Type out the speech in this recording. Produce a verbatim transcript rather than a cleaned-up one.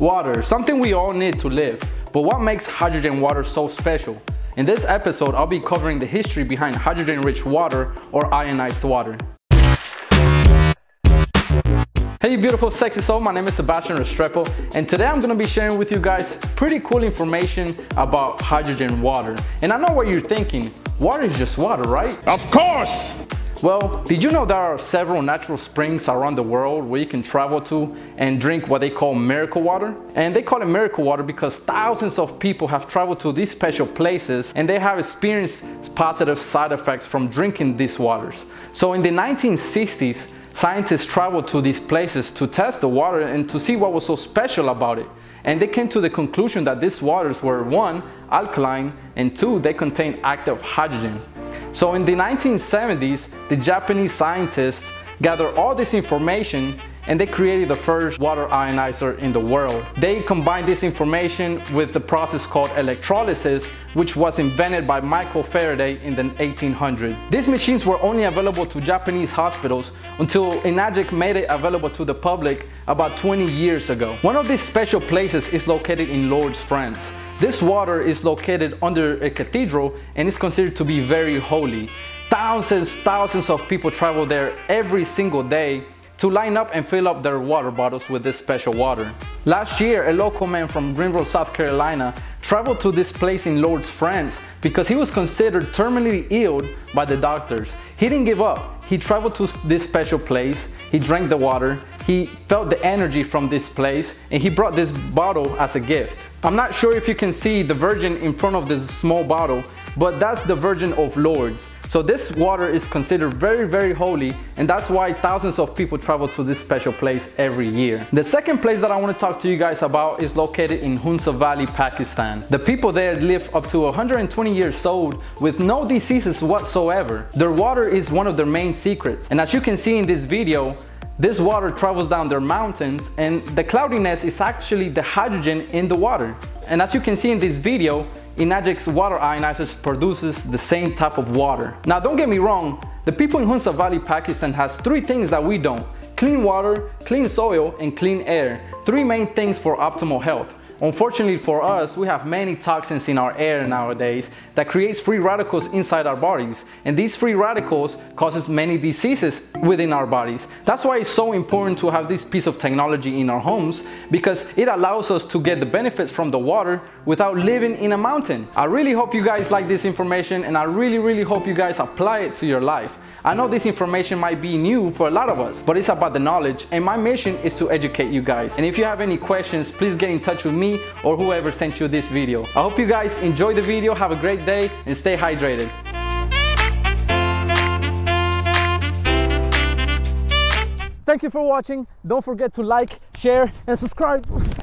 water, something we all need to live. But what makes hydrogen water so special? In this episode, I'll be covering the history behind hydrogen-rich water or ionized water. Hey beautiful sexy soul, my name is Sebastian Restrepo, and today I'm going to be sharing with you guys pretty cool information about hydrogen water. And I know what you're thinking, water is just water, right? Of course! Well, did you know there are several natural springs around the world where you can travel to and drink what they call miracle water? And they call it miracle water because thousands of people have traveled to these special places and they have experienced positive side effects from drinking these waters. So in the nineteen sixties, scientists traveled to these places to test the water and to see what was so special about it. And they came to the conclusion that these waters were one, alkaline, and two, they contained active hydrogen. So in the nineteen seventies, the Japanese scientists gathered all this information and they created the first water ionizer in the world. They combined this information with the process called electrolysis, which was invented by Michael Faraday in the eighteen hundreds. These machines were only available to Japanese hospitals until Enagic made it available to the public about twenty years ago. One of these special places is located in Lourdes, France. This water is located under a cathedral and is considered to be very holy. Thousands, thousands of people travel there every single day to line up and fill up their water bottles with this special water. Last year, a local man from Greenville, South Carolina, traveled to this place in Lourdes, France, because he was considered terminally ill by the doctors. He didn't give up. He traveled to this special place, he drank the water, he felt the energy from this place, and he brought this bottle as a gift. I'm not sure if you can see the Virgin in front of this small bottle, but that's the Virgin of Lourdes. So this water is considered very, very holy, and that's why thousands of people travel to this special place every year. The second place that I want to talk to you guys about is located in Hunza Valley, Pakistan. The people there live up to one hundred twenty years old with no diseases whatsoever. Their water is one of their main secrets, and as you can see in this video, this water travels down their mountains, and the cloudiness is actually the hydrogen in the water. And as you can see in this video, Enagic's water ionizer produces the same type of water. Now don't get me wrong, the people in Hunza Valley, Pakistan has three things that we don't. Clean water, clean soil, and clean air. Three main things for optimal health. Unfortunately for us, we have many toxins in our air nowadays that creates free radicals inside our bodies, and these free radicals causes many diseases within our bodies. That's why it's so important to have this piece of technology in our homes, because it allows us to get the benefits from the water without living in a mountain. I really hope you guys like this information, and I really really hope you guys apply it to your life. I know this information might be new for a lot of us, but it's about the knowledge, and my mission is to educate you guys. And if you have any questions, please get in touch with me or whoever sent you this video. I hope you guys enjoy the video, have a great day, and stay hydrated. Thank you for watching. Don't forget to like, share, and subscribe.